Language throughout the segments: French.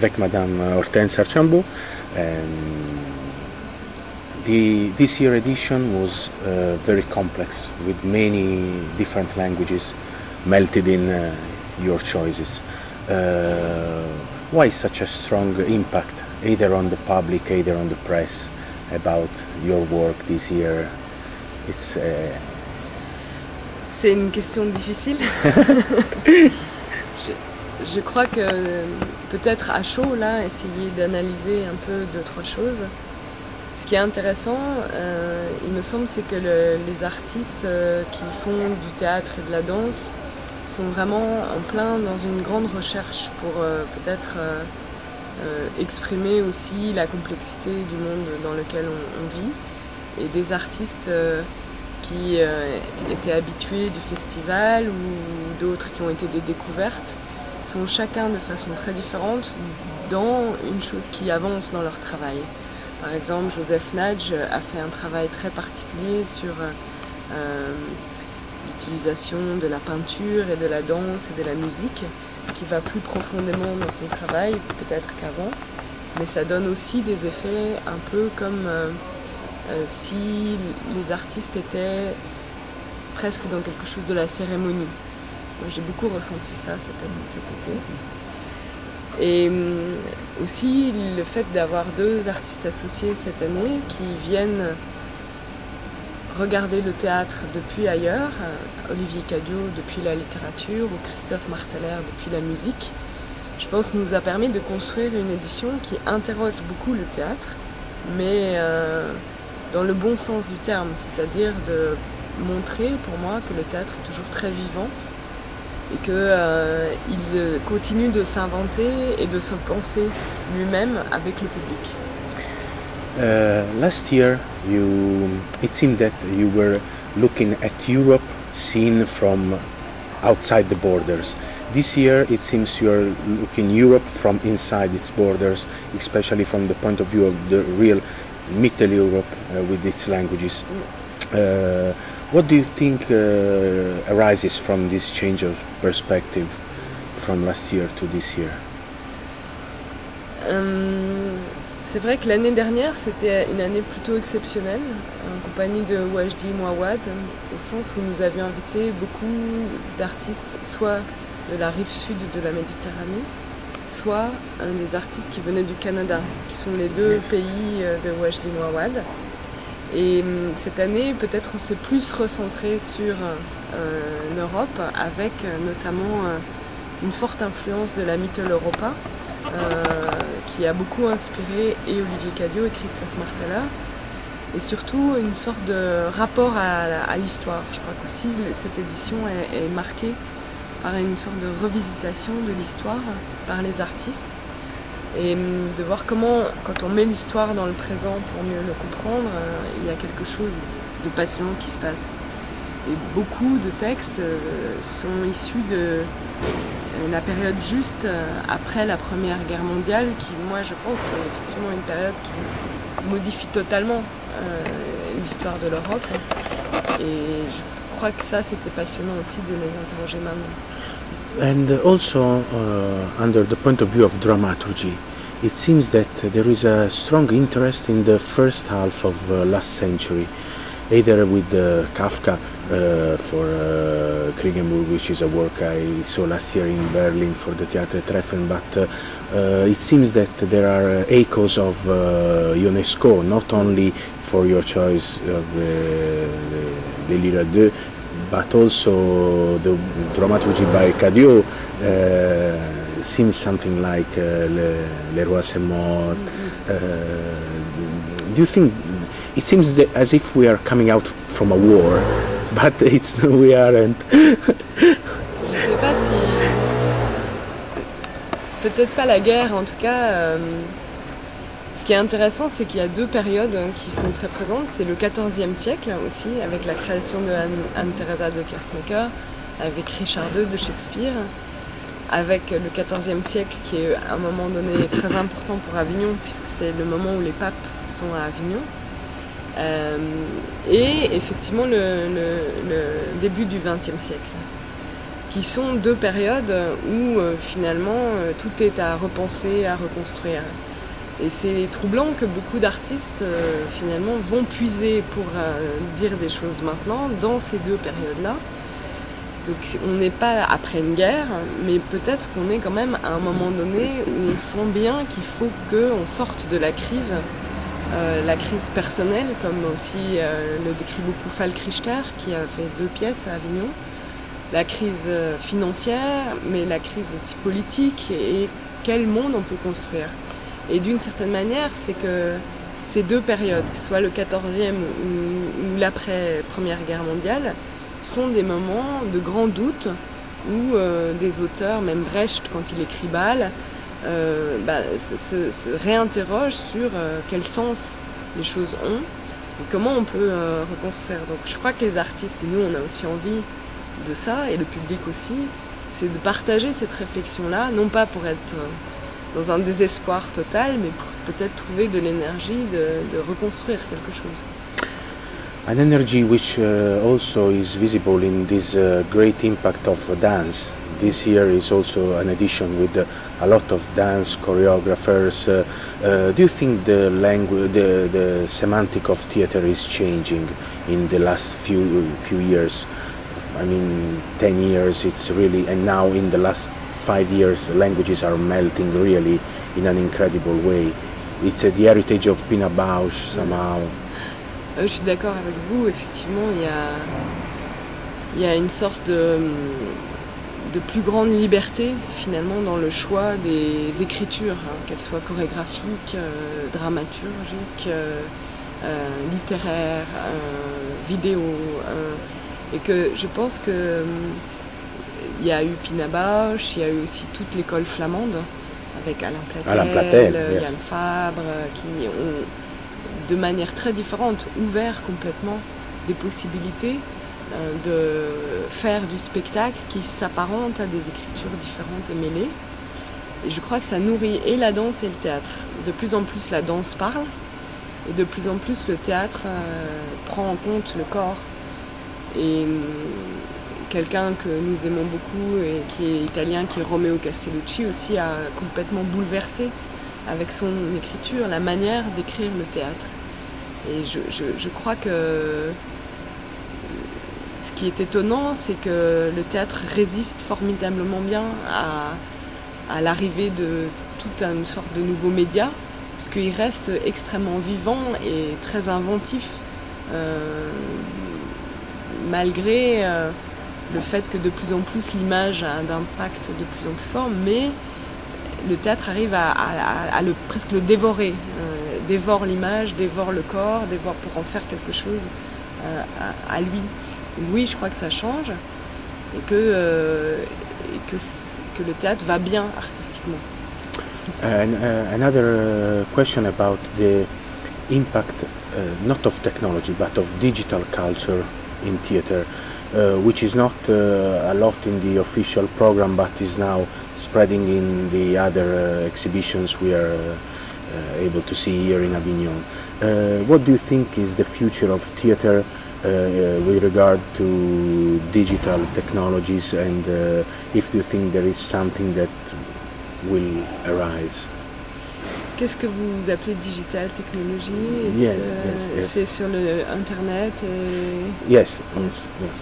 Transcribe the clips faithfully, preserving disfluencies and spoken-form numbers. avec Madame Hortense Archambault. Um, the this year edition was uh, very complex, with many different languages melted in uh, your choices. Uh, why such a strong impact, either on the public, either on the press, about your work this year? It's uh... C'est une question difficile. je, je crois que peut-être à chaud, là, essayer d'analyser un peu deux, trois choses. Ce qui est intéressant, euh, il me semble, c'est que le, les artistes euh, qui font du théâtre et de la danse sont vraiment en plein dans une grande recherche pour euh, peut-être euh, euh, exprimer aussi la complexité du monde dans lequel on, on vit. Et des artistes euh, qui euh, étaient habitués du festival ou d'autres qui ont été des découvertes sont chacun de façon très différente dans une chose qui avance dans leur travail. Par exemple, Joseph Nadj a fait un travail très particulier sur euh, l'utilisation de la peinture et de la danse et de la musique, qui va plus profondément dans son travail peut-être qu'avant, mais ça donne aussi des effets un peu comme euh, euh, si les artistes étaient presque dans quelque chose de la cérémonie. J'ai beaucoup ressenti ça cet été. Et aussi le fait d'avoir deux artistes associés cette année qui viennent regarder le théâtre depuis ailleurs, Olivier Cadiot depuis la littérature ou Christoph Marthaler depuis la musique, je pense nous a permis de construire une édition qui interroge beaucoup le théâtre, mais euh, dans le bon sens du terme, c'est-à-dire de montrer pour moi que le théâtre est toujours très vivant, et qu'il euh, euh, continue de s'inventer et de se penser lui-même avec le public. Uh, last year, you, it seemed that you were looking at Europe seen from outside the borders. This year, it seems you are looking Europe from inside its borders, especially from the point of view of the real Mitteleuropa uh, with its languages. Uh, What do you think uh, arises from this change of perspective from last year to this year? Um, C'est vrai que l'année dernière, c'était une année plutôt exceptionnelle, en compagnie de Wajdi Mouawad, au sens où nous avions invité beaucoup d'artistes, soit de la rive sud de la Méditerranée, soit um, des artistes qui venaient du Canada, qui sont les deux pays de Wajdi Mouawad. Et cette année, peut-être on s'est plus recentré sur euh, l'Europe, avec notamment euh, une forte influence de la Mitteleuropa, euh, qui a beaucoup inspiré et Olivier Cadiot et Christoph Marthaler, et surtout une sorte de rapport à, à l'histoire. Je crois qu'aussi cette édition est, est marquée par une sorte de revisitation de l'histoire par les artistes, et de voir comment, quand on met l'histoire dans le présent pour mieux le comprendre, euh, il y a quelque chose de passionnant qui se passe. Et beaucoup de textes euh, sont issus de la période juste après la Première Guerre mondiale, qui, moi, je pense, est effectivement une période qui modifie totalement euh, l'histoire de l'Europe. Et je crois que ça, c'était passionnant aussi de les interroger maintenant. And also, uh, under the point of view of dramaturgy, it seems that there is a strong interest in the first half of uh, last century, either with uh, Kafka uh, for uh, Kriegenburg, which is a work I saw last year in Berlin for the Théâtre Treffen, but uh, uh, it seems that there are echoes of uh, Ionesco, not only for your choice of uh, Délire à deux, but also the dramaturgy by Cadiot uh, seems something like uh, Le, Le Roi C'est Mort. Uh, do you think it seems that as if we are coming out from a war, but it's we aren't? Je sais pas si, peut-être pas la guerre en tout cas. Euh... Ce qui est intéressant, c'est qu'il y a deux périodes qui sont très présentes. C'est le quatorzième siècle aussi, avec la création de Anne Teresa de Kersmaker, avec Richard deux de Shakespeare, avec le quatorzième siècle qui est à un moment donné très important pour Avignon, puisque c'est le moment où les papes sont à Avignon. Euh, et effectivement le, le, le début du vingtième siècle. qui sont deux périodes où euh, finalement euh, tout est à repenser, à reconstruire. Et c'est troublant que beaucoup d'artistes euh, finalement vont puiser pour euh, dire des choses maintenant dans ces deux périodes-là. Donc on n'est pas après une guerre, mais peut-être qu'on est quand même à un moment donné où on sent bien qu'il faut qu'on sorte de la crise, euh, la crise personnelle, comme aussi euh, le décrit beaucoup Falk Richter, qui a fait deux pièces à Avignon. La crise financière, mais la crise aussi politique, et quel monde on peut construire. Et d'une certaine manière, c'est que ces deux périodes, que soit le quatorzième ou l'après-première guerre mondiale, sont des moments de grand doute où euh, des auteurs, même Brecht, quand il écrit Bâle, euh, bah, se, se, se réinterrogent sur euh, quel sens les choses ont, et comment on peut euh, reconstruire. Donc je crois que les artistes, et nous on a aussi envie de ça, et le public aussi, c'est de partager cette réflexion-là, non pas pour être dans un désespoir total, mais pour peut-être trouver de l'énergie de, de reconstruire quelque chose. An energy which uh, also is visible in this uh, great impact of dance. This year is also an edition with uh, a lot of dance choreographers. Uh, uh, do you think the language, the, the semantic of theater is changing in the last few few years? I mean, ten years, it's really, and now in the last five years, languages are melting really in an incredible way. It's uh, the heritage of Pina Bausch somehow. Euh, je suis d'accord avec vous, effectivement, il y a, il y a une sorte de, de plus grande liberté, finalement, dans le choix des écritures, hein, qu'elles soient chorégraphiques, euh, dramaturgiques, euh, euh, littéraires, euh, vidéo. Euh, Et que je pense qu'il euh, y a eu Pina Bausch, il y a eu aussi toute l'école flamande, avec Alain Platel, Alain Platel euh, Yann Fabre, euh, qui ont, de manière très différente, ouvert complètement des possibilités euh, de faire du spectacle qui s'apparente à des écritures différentes et mêlées. Et je crois que ça nourrit et la danse et le théâtre. De plus en plus la danse parle, et de plus en plus le théâtre euh, prend en compte le corps. Et quelqu'un que nous aimons beaucoup et qui est italien, qui est Romeo Castellucci, aussi a complètement bouleversé avec son écriture la manière d'écrire le théâtre. Et je, je, je crois que ce qui est étonnant, c'est que le théâtre résiste formidablement bien à, à l'arrivée de toute une sorte de nouveaux médias, parce qu'il reste extrêmement vivant et très inventif. Euh, malgré euh, le fait que de plus en plus l'image a un impact de plus en plus fort, mais le théâtre arrive à, à, à, à le, presque le dévorer, euh, dévore l'image, dévore le corps, dévore pour en faire quelque chose euh, à, à lui. Oui, je crois que ça change et que, euh, et que, que le théâtre va bien artistiquement. And, uh, another question about the impact, uh, not of technology, but of digital culture in theater, uh, which is not uh, a lot in the official program, but is now spreading in the other uh, exhibitions we are uh, uh, able to see here in Avignon. Uh, what do you think is the future of theater uh, with regard to digital technologies, and uh, if you think there is something that will arise? Qu'est-ce que vous appelez digital technology? Yes, euh, yes, yes. C'est sur le internet et... Yes, yes, yes.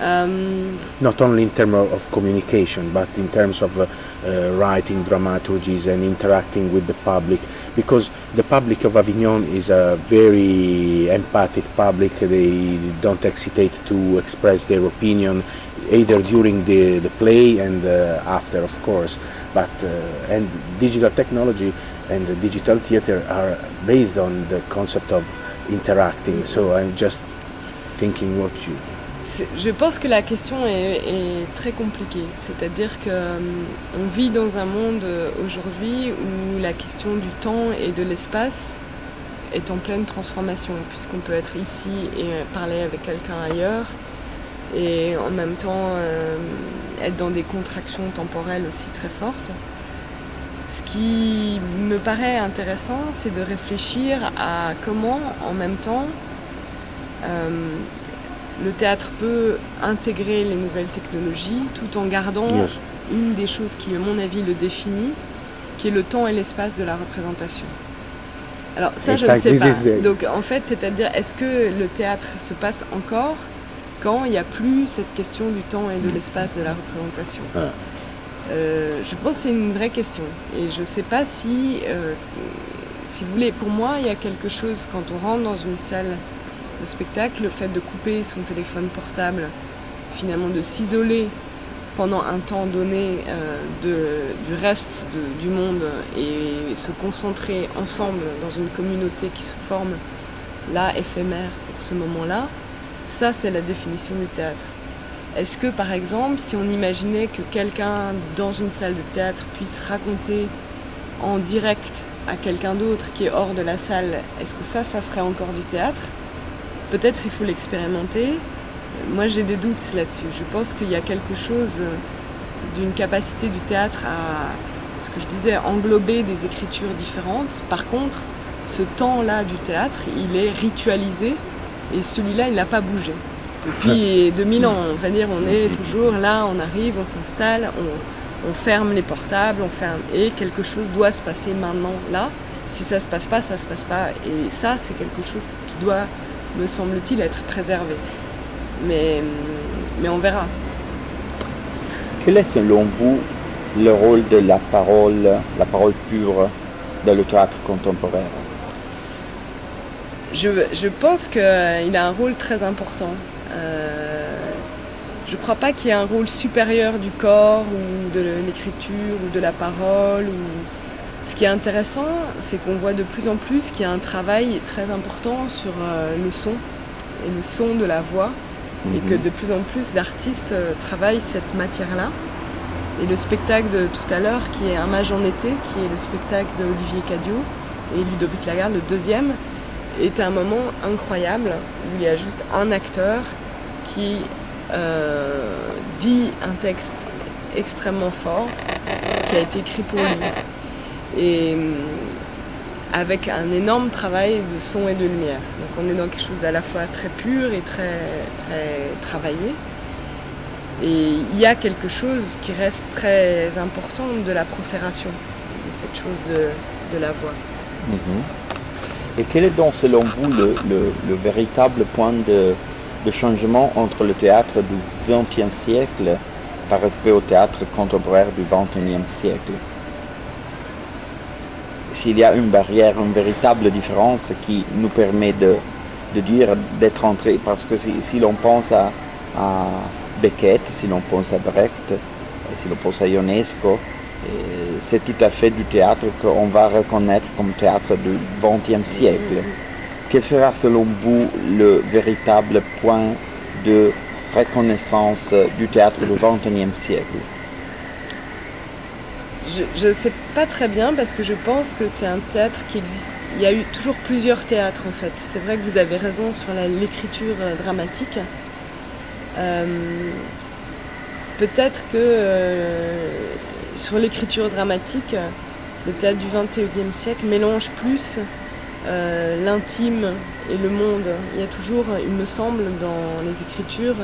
Um, Not only in terms of communication, but in terms of uh, uh, writing dramaturgies and interacting with the public. Because the public of Avignon is a very empathic public. They don't hesitate to express their opinion, either during the, the play and uh, after, of course. But uh, and digital technology and the digital theater are based on the concept of interacting. So I'm just thinking what you. Je pense que la question est, est très compliquée. C'est-à-dire que um, on vit dans un monde aujourd'hui où la question du temps et de l'espace est en pleine transformation, puisqu'on peut être ici et parler avec quelqu'un ailleurs, et en même temps euh, être dans des contractions temporelles aussi très fortes. Ce qui me paraît intéressant, c'est de réfléchir à comment, en même temps, euh, le théâtre peut intégrer les nouvelles technologies tout en gardant yes. une des choses qui, à mon avis, le définit, qui est le temps et l'espace de la représentation. Alors ça, je ne sais pas. Donc en fait, c'est-à-dire, est-ce que le théâtre se passe encore quand il n'y a plus cette question du temps et de l'espace de la représentation? Voilà. Euh, je pense que c'est une vraie question. Et je ne sais pas si, euh, si vous voulez, pour moi, il y a quelque chose, quand on rentre dans une salle de spectacle, le fait de couper son téléphone portable, finalement de s'isoler pendant un temps donné euh, de, du reste de, du monde et se concentrer ensemble dans une communauté qui se forme, là, éphémère pour ce moment-là, ça c'est la définition du théâtre. Est-ce que par exemple, si on imaginait que quelqu'un dans une salle de théâtre puisse raconter en direct à quelqu'un d'autre qui est hors de la salle, est-ce que ça, ça serait encore du théâtre? Peut-être il faut l'expérimenter. Moi, j'ai des doutes là-dessus. Je pense qu'il y a quelque chose d'une capacité du théâtre à, ce que je disais, englober des écritures différentes. Par contre, ce temps-là du théâtre, il est ritualisé et celui-là, il n'a pas bougé. Depuis deux mille ans, on va dire, on est toujours là, on arrive, on s'installe, on, on ferme les portables, on ferme, et quelque chose doit se passer maintenant, là. Si ça ne se passe pas, ça ne se passe pas. Et ça, c'est quelque chose qui doit, me semble-t-il, être préservé. Mais, mais on verra. Quel est selon vous le rôle de la parole, la parole pure dans le théâtre contemporain? Je, je pense qu'il a un rôle très important. Euh, je ne crois pas qu'il y ait un rôle supérieur du corps ou de l'écriture ou de la parole. Ou... Ce qui est intéressant, c'est qu'on voit de plus en plus qu'il y a un travail très important sur euh, le son et le son de la voix. Et que de plus en plus d'artistes euh, travaillent cette matière-là. Et le spectacle de tout à l'heure, qui est Un mage en été, qui est le spectacle d'Olivier Cadiot et Ludovic Lagarde, le deuxième, est un moment incroyable où il y a juste un acteur qui euh, dit un texte extrêmement fort qui a été écrit pour lui. Et avec un énorme travail de son et de lumière. Donc on est dans quelque chose d'à la fois très pur et très, très travaillé. Et il y a quelque chose qui reste très important de la profération, de cette chose de, de la voix. Mm-hmm. Et quel est donc selon vous le, le, le véritable point de, de changement entre le théâtre du vingtième siècle par respect au théâtre contemporain du vingt et unième siècle? S'il y a une barrière, une véritable différence qui nous permet de, de dire, d'être entré, parce que si, si l'on pense à, à Beckett, si l'on pense à Brecht, si l'on pense à Ionesco, c'est tout à fait du théâtre qu'on va reconnaître comme théâtre du vingtième siècle. Quel sera selon vous le véritable point de reconnaissance du théâtre du vingt et unième siècle? Je ne sais pas très bien parce que je pense que c'est un théâtre qui existe. Il y a eu toujours plusieurs théâtres en fait. C'est vrai que vous avez raison sur l'écriture dramatique. Euh, Peut-être que euh, sur l'écriture dramatique, le théâtre du vingt et unième siècle mélange plus euh, l'intime et le monde. Il y a toujours, il me semble, dans les écritures,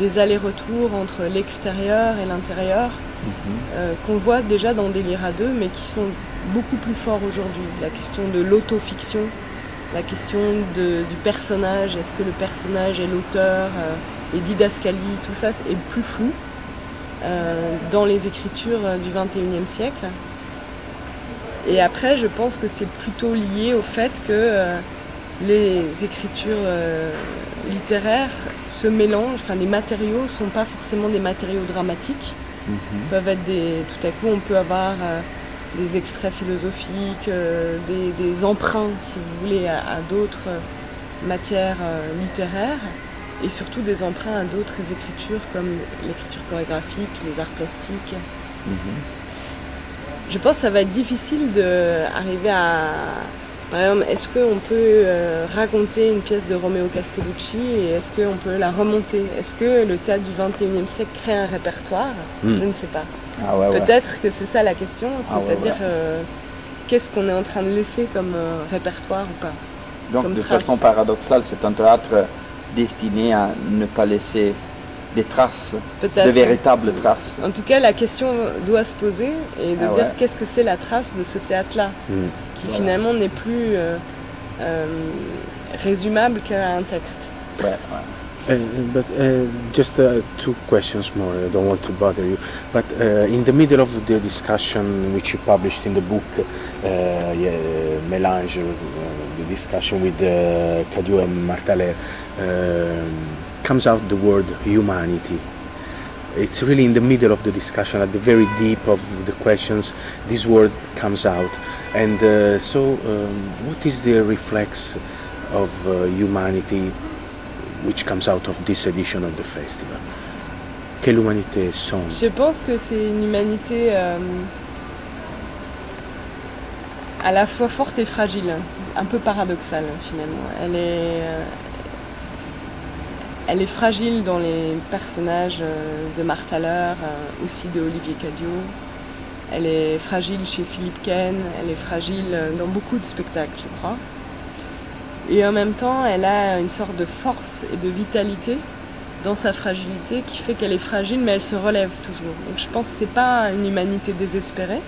des allers-retours entre l'extérieur et l'intérieur. Mm-hmm. euh, qu'on voit déjà dans Délire à deux, mais qui sont beaucoup plus forts aujourd'hui. La question de l'autofiction, la question de, du personnage, est-ce que le personnage est l'auteur, euh, les didascalies, tout ça est plus flou euh, dans les écritures du vingt et unième siècle. Et après, je pense que c'est plutôt lié au fait que euh, les écritures euh, littéraires se mélangent, enfin les matériaux ne sont pas forcément des matériaux dramatiques. Mm-hmm. Peuvent être des, tout à coup on peut avoir euh, des extraits philosophiques, euh, des, des emprunts si vous voulez à, à d'autres euh, matières euh, littéraires et surtout des emprunts à d'autres écritures comme l'écriture chorégraphique, les arts plastiques. Mm-hmm. Je pense que ça va être difficile d'arriver à... Par exemple, est-ce qu'on peut euh, raconter une pièce de Romeo Castellucci et est-ce qu'on peut la remonter? Est-ce que le théâtre du vingt et unième siècle crée un répertoire? mmh. Je ne sais pas. Ah ouais, Peut-être ouais. que c'est ça la question, c'est-à-dire ah ouais, ouais. euh, qu'est-ce qu'on est en train de laisser comme euh, répertoire ou pas? Donc comme de trace. Façon paradoxale, c'est un théâtre destiné à ne pas laisser des traces, peut-être, de véritables traces. En tout cas, la question doit se poser et de ah dire ouais. qu'est-ce que c'est la trace de ce théâtre-là, mmh. qui voilà. finalement n'est plus euh, euh, résumable qu'à un texte. Ouais, ouais. Uh, but uh, just uh, two questions more. I don't want to bother you. But uh, in the middle of the discussion which you published in the book, uh, yeah, Mélange, uh, the discussion with uh, Cadiot and Marthaler, uh, comes out the word humanity. It's really in the middle of the discussion, at the very deep of the questions, this word comes out. And uh, so, um, what is the reflex of uh, humanity which comes out of this edition of the festival? Quelle humanité sont? Je pense que c'est une humanité euh, à la fois forte et fragile, un peu paradoxale finalement. Elle est, euh, elle est fragile dans les personnages euh, de Marthaler, euh, aussi de Olivier Cadiot. Elle est fragile chez Philippe Kahn, elle est fragile dans beaucoup de spectacles, je crois. Et en même temps, elle a une sorte de force et de vitalité dans sa fragilité qui fait qu'elle est fragile, mais elle se relève toujours. Donc je pense que c'est pas une humanité désespérée,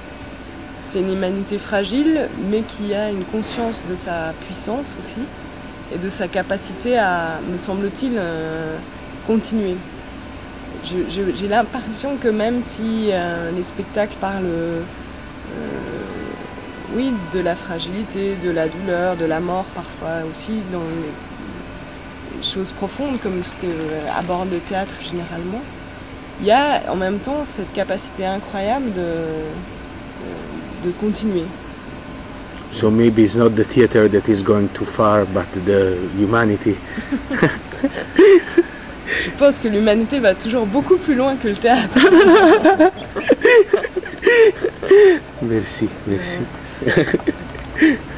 c'est une humanité fragile, mais qui a une conscience de sa puissance aussi, et de sa capacité à, me semble-t-il, euh, continuer. Je, je, j'ai l'impression que même si euh, les spectacles parlent... Euh, Oui, de la fragilité, de la douleur, de la mort parfois aussi, dans les choses profondes comme ce qu'aborde le théâtre généralement. Il y a en même temps cette capacité incroyable de, de continuer. So maybe it's not the theater that is going too far, but the humanity. Je pense que l'humanité va toujours beaucoup plus loin que le théâtre. Merci, merci. Yeah.